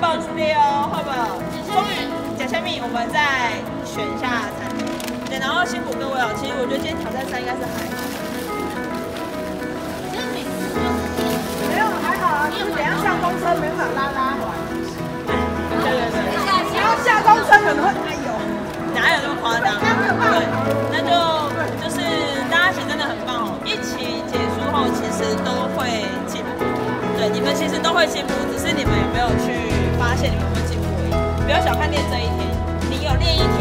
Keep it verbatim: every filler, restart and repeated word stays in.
放肆的哦，好不好？后面贾夏米，我们再选一下餐厅。对，然后辛苦各位哦。其实我觉得今天挑战三应该是还好。没有还好啊，就是等下下公车没办法拉拉环。对对对。然后下公车可能会哎呦，哪有那么夸张？对，那就就是大家其实真的很棒哦。一期结束后，其实都会进步。对，你们其实都会进步，只是你们有没有去发现你们会进步而已。不要小看练这一天，你有练一天。